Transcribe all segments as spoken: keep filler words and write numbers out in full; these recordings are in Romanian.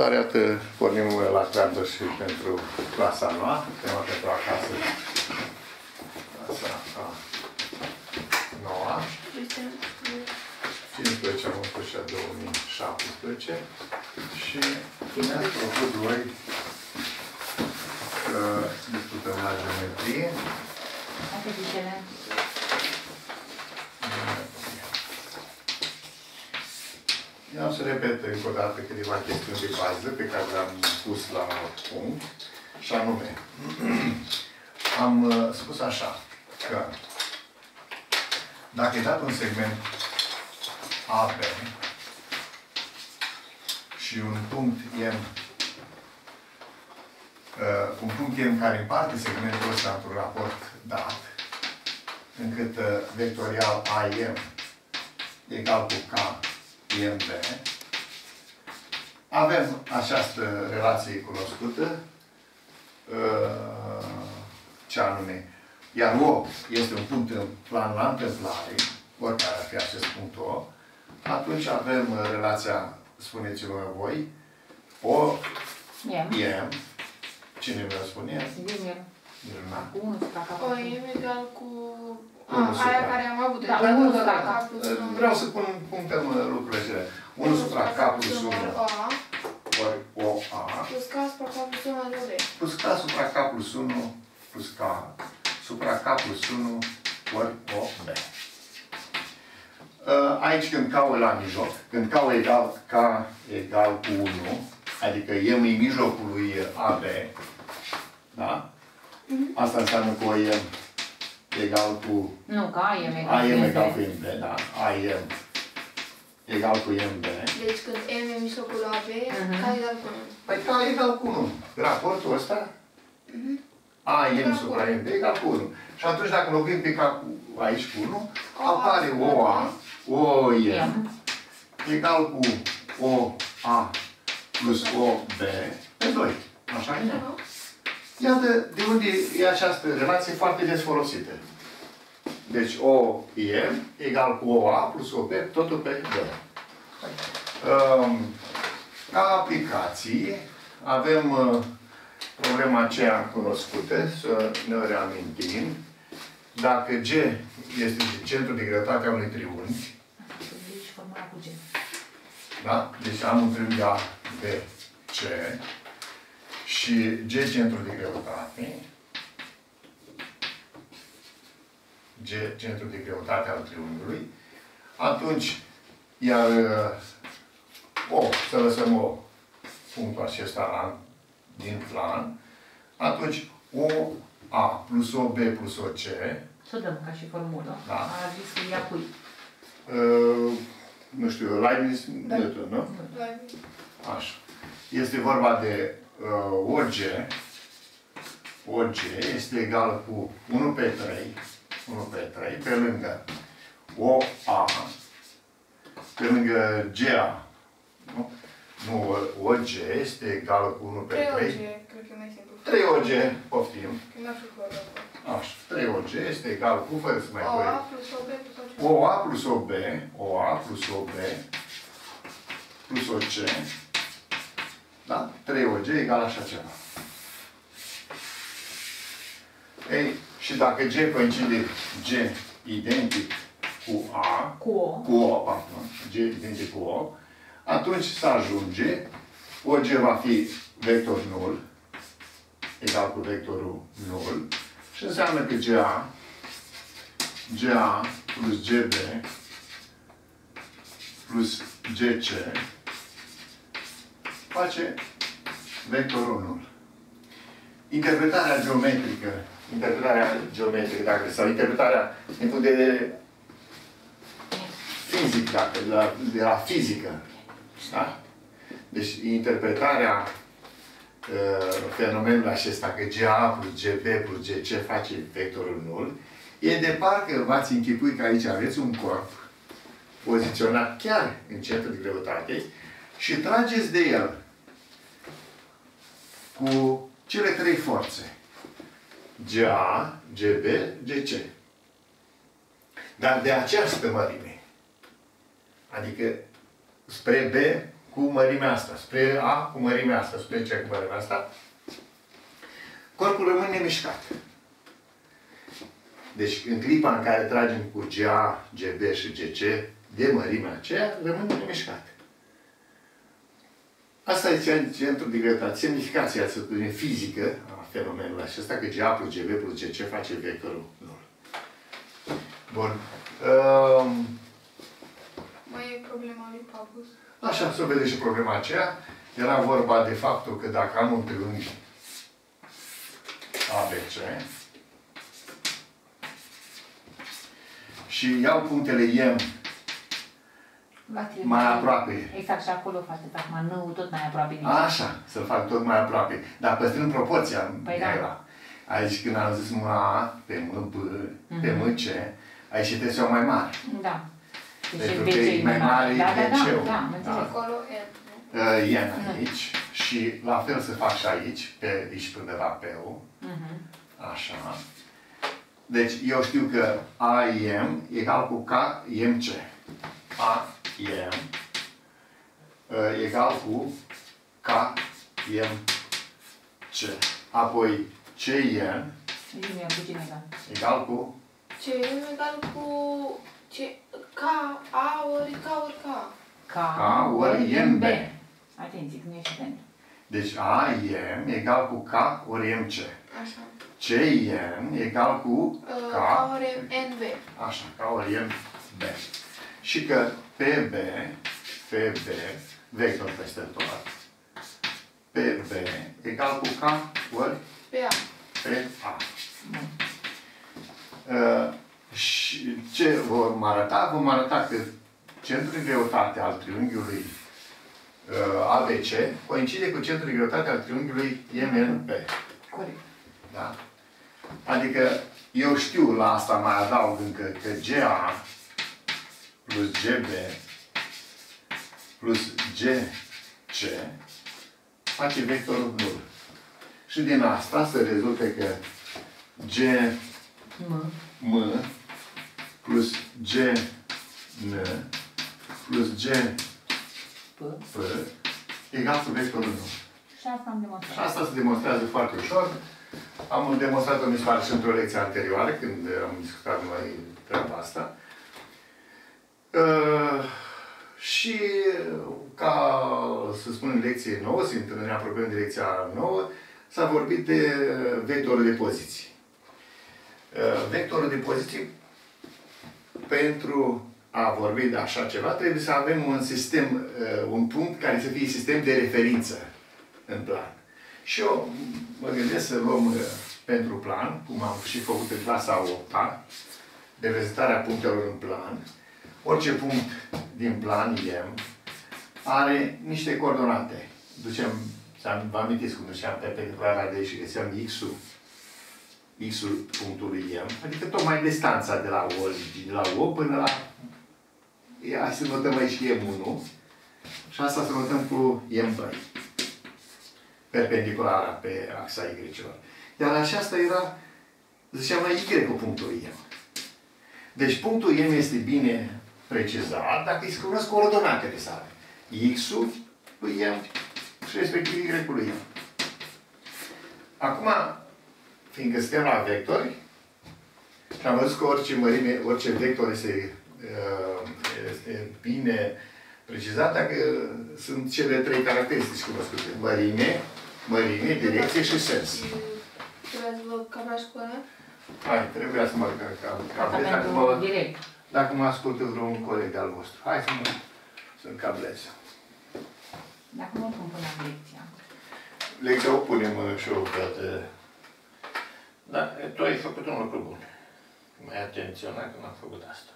Dar iată, pornim la treabă și pentru clasa nouă, tema pentru acasă. Clasa nouă, cincisprezece, unsprezece, două mii șaptesprezece. Și ne-ați propus voi că discutăm la geometrie. Eu să repet încă o dată câteva chestiuni de bază pe care le-am pus la punct, și anume, am spus așa, că dacă e dat un segment A P și un punct M, un punct M care împarte segmentul ăsta într-un raport dat, încât vectorial A M egal cu K I M B. Avem această relație cunoscută, ce anume, iar O este un punct în plan la întâmplare, oricare ar fi acest punct O, atunci avem relația, spuneți-vă voi, O, I M, cine vă spune? O, I M egal cu aia care am avut. Da, unu supra K plus unu. Vreau să pun puncte în lucrurile acelea. unu supra K plus unu ori O A plus K supra K plus unu ori O B plus K supra K plus unu plus K supra K plus unu ori O B. Aici când K e la mijloc, când K e egal, K egal cu unu, adică M e mijlocul lui A B, da? Asta înseamnă că O E egal cu... Nu, că A M egal, A M egal cu M B. Da. A M egal cu M B. Deci când M e mijlocul la B, uh-huh. K egal cu unu. Păi K egal cu unu. Raportul ăsta, uh-huh. A M supra M B egal cu unu. Și atunci dacă locuim pe K cu, aici cu unu, apare O A, O M egal cu O A plus O B pe doi. Așa e? Uh-huh. Iată de unde e această relație foarte des folosită. Deci O I M egal cu O A plus O B, totul pe B. Ca aplicații avem problema aceea cunoscută, să ne reamintim. Dacă G este centrul de greutate a unui triunghi, da? Deci am un triunghi A, B, C. Și G centru de greutate. G centru de greutate al triunghiului. Atunci, iar O, să lăsăm O, punctul acesta din plan. Atunci, O A plus O B plus O C. Să dăm ca și formulă. Da. A zis că ia cui. Nu știu, Leibniz, da. De tot, nu? Leibniz. Așa. Este vorba de O G, O G este egal cu unu pe trei, unu pe trei, pe lângă O A, pe lângă G A, nu? Nu, O G este egal cu unu pe trei. trei O G, cred că mai simplu. trei O G, poftim. Așa, trei O G este egal cu, fără să mai voi, O A plus O B, O A plus O B, plus O C. Da? trei O G egal așa ceva. Ei, și dacă G coincide, G identic cu A, cu O, cu O, pardon, G identic cu O, atunci se ajunge, O G va fi vector nul, egal cu vectorul nul, și înseamnă că G A, G A plus G B plus G C face vectorul nul. Interpretarea geometrică, interpretarea geometrică, dacă, sau interpretarea din punct de vedere fizic, dacă, de la, de la fizică, da? Deci interpretarea uh, fenomenului acesta, că G A plus G B plus G C face vectorul nul, e de parcă v-ați închipui că aici aveți un corp poziționat chiar în centrul de greutate și trageți de el cu cele trei forțe. G A, G B, G C. Dar de această mărime. Adică spre B cu mărimea asta, spre A cu mărimea asta, spre C cu mărimea asta, corpul rămâne mișcat. Deci în clipa în care tragem cu G A, G B și G C de mărimea aceea, rămâne mișcat. Asta e centrul de gravitate. Semnificația fizică a fenomenului acesta, că G A plus G B plus G C face vectorul nul. Bun. Um... Mai e problema lui Papus? Așa, să vedeți și problema aceea. Era vorba de faptul că dacă am un triunghi A B C și iau punctele I M mai aproape. Exact, și acolo faceți acum, nu tot mai aproape. Așa, să-l fac tot mai aproape. Dar păstrând proporția. Păi da. Aici când am zis mână A, pe mână B, mm-hmm. pe mână C, aici e tensiunea mai mare. Da. Pentru că e mai mare de C-ul. Da, da, da. Acolo e. E aici. Și la fel se fac și aici, pe aici până la P-ul. Mm-hmm. Așa. Deci eu știu că A I M e egal cu K I M C. A I M e egal cu K I M C. Apoi C I M egal cu C I M egal cu K A ori K ori K. K ori I M B. Atenție, nu ești pentru. Deci A I M egal cu K ori M C. Așa. C I M egal cu K ori N B. Așa, K ori N B. Și că P B, P B, vector peste tot, P B egal cu K ori P A. P A. Uh, și ce vom arăta? Vom arăta că centrul de greutate al triunghiului uh, A B C coincide cu centrul de greutate al triunghiului M N P. Corect. Da? Adică eu știu, la asta mai adaug încă că G A plus G B plus G C face vectorul nul. Și din asta se rezultă că G M plus G N plus G P egal cu vectorul nul. Și asta am demonstrat. Și asta se demonstrează foarte ușor. Am demonstrat-o, mi se pare, și într-o lecție anterioară, când am discutat noi treaba asta. Uh, și ca, să spunem, lecție nouă, să ne apropiem de lecția nouă, s-a vorbit de vectorul de poziții. Uh, vectorul de poziții, pentru a vorbi de așa ceva, trebuie să avem un sistem, uh, un punct care să fie sistem de referință în plan. Și eu mă gândesc să luăm uh, pentru plan, cum am și făcut în clasa a opta, de prezentarea punctelor în plan. Orice punct din plan, I M, are niște coordonate. Ducem, vă amintiți cum duceam pe perpendiculara de aici și găseam X-ul, X-ul punctului I M, adică tocmai distanța de la O, de la O până la... Hai să notăm aici I M unu și asta să notăm cu I M doi. Perpendiculara pe axa Y-ului. Iar aceasta era, ziceam, la Y cu punctul I M. Deci punctul I M este bine precizat dacă îi scriuți coordonatele sale. X-ul lui I M și respectiv Y-ul lui I M. Acum, fiindcă suntem la vectori, și am văzut că orice mărime, orice vector este, este bine precizat dacă sunt cele trei caracteristici cunoscute. Mărime, mărime, direcție și sens. Hai, trebuia să mă cablez, dacă mă, dacă mă ascultă vreun coleg al vostru. Hai să mă să-mi cablez. Dar cum o pun până la lecția? Lecția o punem și eu, frate. Dar tu ai făcut un lucru bun. M-ai atenționat că n-am făcut asta.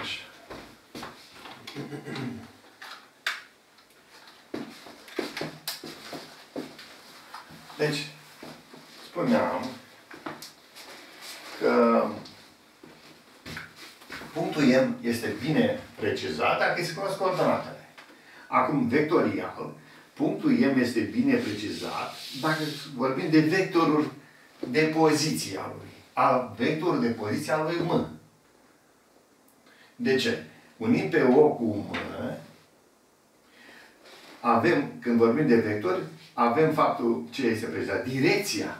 Așa. Deci, spuneam că punctul M este bine precizat dacă se cunosc coordonatele. Acum, vectorial, punctul M este bine precizat dacă vorbim de vectorul de poziție al lui. A vectorul de poziție al lui M. De ce? Unim pe O cu mână, avem, când vorbim de vectori, avem faptul ce este prezat, direcția.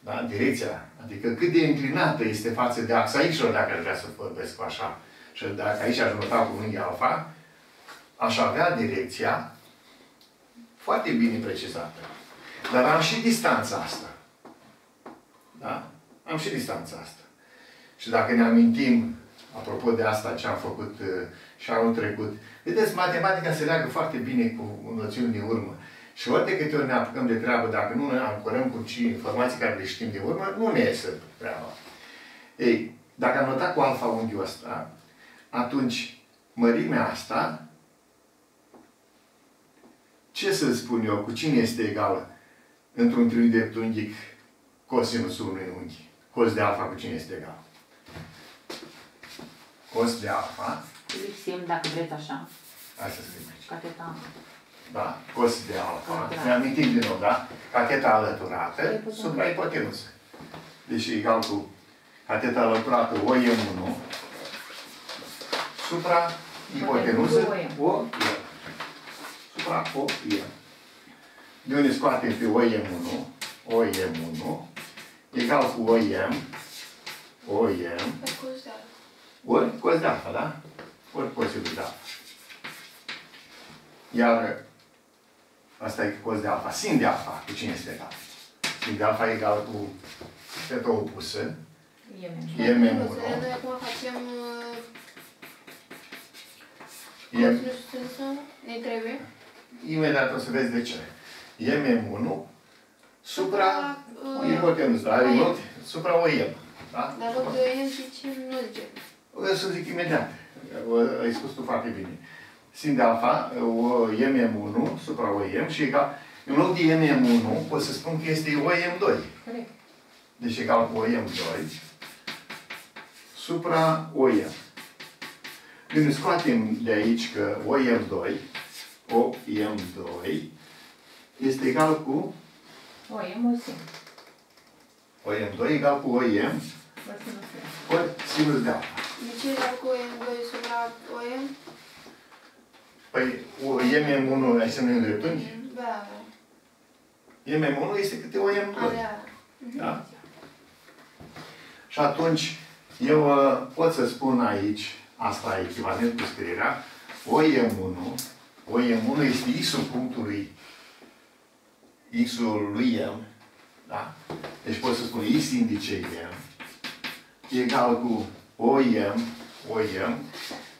Da? Direcția. Adică cât de înclinată este față de axa Y, dacă vrea să vorbesc cu așa. Și dacă aici aș nota cu mânghi alfa, aș avea direcția foarte bine precizată. Dar am și distanța asta. Da? Am și distanța asta. Și dacă ne amintim, apropo de asta, ce am făcut și anul trecut, vedeți, matematica se leagă foarte bine cu noțiuni din urmă. Și ori de câte ori ne apucăm de treabă, dacă nu ne ancorăm cu informații care le știm din urmă, nu ne iese treaba. Ei, dacă am notat cu alfa unghiul ăsta, atunci mărimea asta, ce să spun eu, cu cine este egală într-un triunghi dreptunghic cosinusul unui unghi? Cos de alfa cu cine este egal? Cos de alfa. Lipsim, dacă vreți așa. Hai să scriem aici. Cateta. Da, cos de alfa. Ne amintim din nou, da? Cateta alăturată supra ipotenuză. Deci e egal cu cateta alăturată O e unu supra ipotenuză O e. Supra O e. De unde scoatem pe O e unu? O e unu egal cu O e O e ori cos de alfa, da? Ori posibil de alfa. Iar asta e cos de alfa. Sin de alfa, cu cine este egal? Sin de alfa e egal cu teta opusă. E M unu. Noi acum facem cosinus strânsă. Ne trebuie? Imediat o să vezi de ce. E M unu supra ipotenuză. Are not supra O e. Da? Dar văd că el zice, nu zice. O să zic imediat. Ai spus tu foarte bine. Sin de alfa, O M M unu supra O M și egal. În loc de M M unu, pot să spun că este O M doi. Corect. Deci egal cu O M doi supra O M. Când scoatem de aici că O M doi, O M doi este egal cu O M ori sin. O M doi egal cu O M ori sinus de alfa. De ce egal cu O M doi supra O M? Păi O M M unu ai semnul în dreptunghi? Da. M M unu este câte O M doi. Da? Și atunci eu pot să spun aici, asta e echivalent cu scrierea, O M unu, O M unu este X-ul punctului, X-ul lui M. Da? Deci pot să spun X indice M egal cu O M, O M,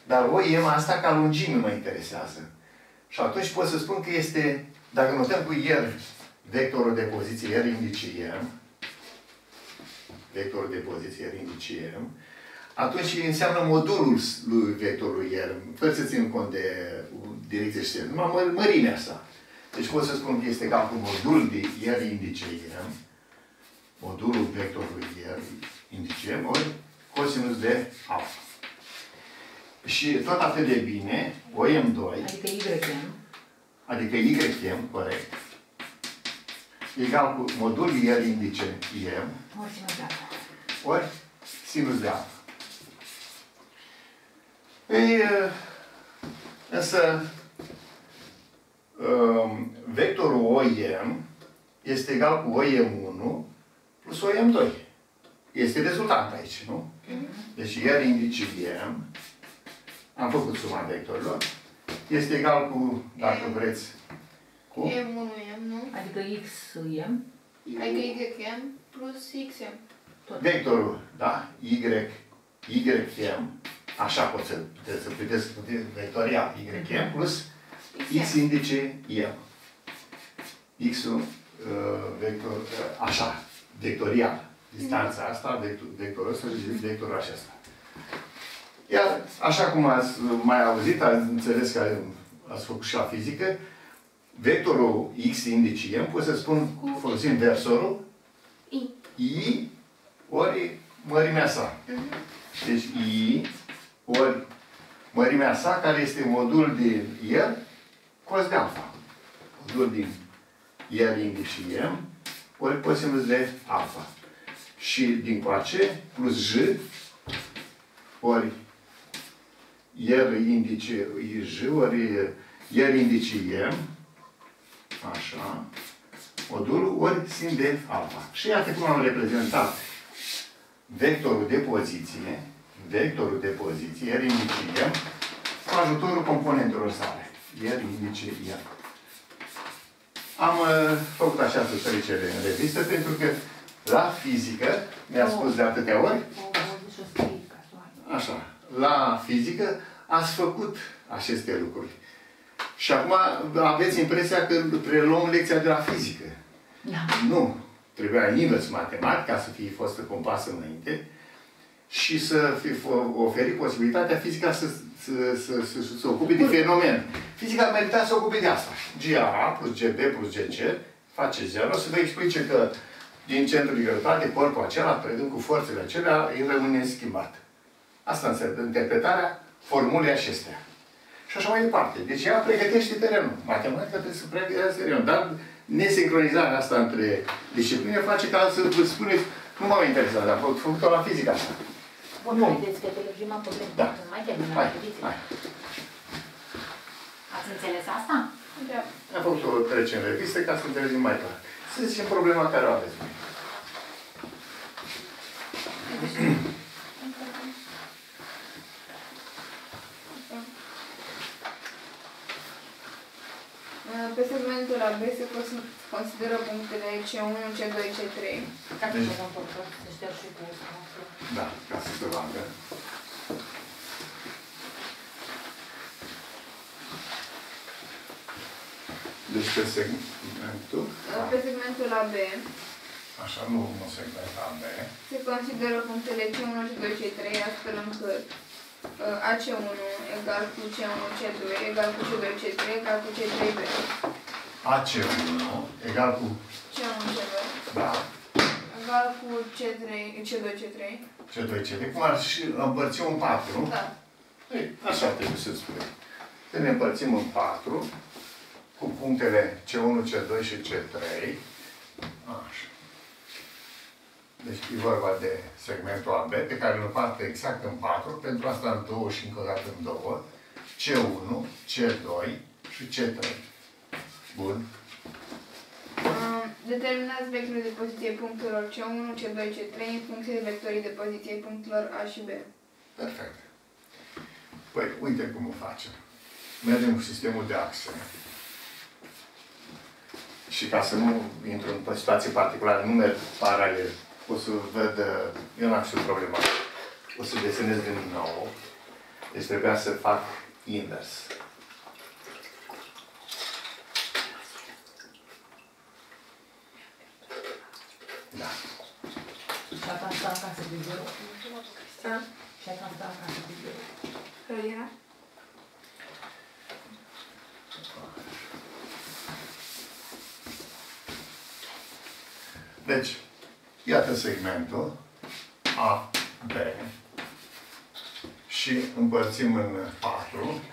dar O M asta ca lungime mă interesează. Și atunci pot să spun că este, dacă notăm cu R vectorul de poziție R indice M, vectorul de poziție R indice M, atunci înseamnă modulul lui vectorului R, fără să țin cont de direcție și semn, numai mă, mărimea sa. Deci pot să spun că este egal cu modulul de R indice M, modulul vectorului R indice M, ori cosinus de alfa. Și tot atât de bine, O M doi, adică Y M, adică Y M, corect, egal cu modulul R indice M, ori sinus de alfa. Ori sinus de alfa. Ei, însă, vectorul O M este egal cu O M unu plus O M doi. Este rezultat aici, nu? Deci R indice M, am făcut suma vectorilor, este egal cu, dacă vreți, cu M unu M, nu? Adică X M. Adică Y M plus X M. Vectorul, da? Y M. Așa pot să puteți vectoria Y M plus X indice M. X-ul vector, așa, vectorial. Distanța asta, vectorul ăsta și vectorul acesta. Iar, așa cum ați mai auzit, ați înțeles că ați făcut și la fizică, vectorul X indice M, pot să spun, folosind versorul I. I ori mărimea sa. Deci I ori mărimea sa, care este modul de R, cos de alfa. Modul din R indice M, ori cosinus de alfa. Și din coace, plus J, ori iar indice I J, ori iar indice E, așa, modulul, ori sin de alfa. Și iată cum am reprezentat vectorul de poziție, vectorul de poziție, iar indice E, cu ajutorul componentelor sale, iar indice E. Am uh, făcut această trecere în revistă, pentru că la fizică, mi-a spus de atâtea ori, așa, la fizică ați făcut aceste lucruri. Și acum aveți impresia că preluăm lecția de la fizică. Da. Nu. Trebuia invers matematica să fi fost un pas înainte și să fi oferi posibilitatea fizica să se ocupe de fenomen. Fizica merita să se ocupe de asta. G A plus G B plus G C face zero, să vă explice că din centrul de gravitate, corpul acela, predând cu forțele acelea, îi rămâne schimbat. Asta înseamnă interpretarea formulei acestea. Și așa mai departe. Deci ea pregătește terenul. Matematica trebuie să pregătească terenul. Dar nesincronizarea asta între discipline face ca să vă spuneți, nu m-am interesat, dar am făcut-o la fizica asta. Bun, nu. Vedeți că televiziunea m-a putut. Da. Mai terminat. Hai, hai. Ați înțeles asta? Da. Am făcut-o trece în revistă ca să înțelegem mai clar. Să zicem problema care o aveți. Pe segmentul A B se consideră punctele C unu, C doi, C trei. Ca să se comportă, să șterg și cu asta. Da, ca să se vadă. Deci pe segmentul... Pe segmentul A B. Așa, nu un segment A B. Se consideră punctele C unu, C doi, C trei, astfel încât A C unu egal cu C unu, C doi, egal cu C doi, C trei, egal cu C trei B. A C unu egal cu... C unu, C doi. Da. Egal cu C trei, C doi, C trei. C doi, C trei. Cum ar și împărțim în patru, nu? Da. Ei, așa trebuie să spui. Să ne împărțim în patru cu punctele C unu, C doi și C trei. Așa. Deci e vorba de segmentul A B, pe care îl parte exact în patru, pentru asta în două și încă o dată în două, C unu, C doi și C trei. Bun. Determinați vectorii de poziție punctelor C unu, C doi, C trei în funcție de vectorii de poziție punctelor A și B. Perfect. Păi, uite cum o facem. Mergem cu sistemul de axe. Și ca să nu intru în situații particulare, nu merg paralel. O să văd, eu n-am știut problema. O să desenez din nou. Deci trebuia să fac invers. Da. Și a ta acasă de zero. Și a ta acasă de zero. Deci, iată segmentul A B și împărțim în patru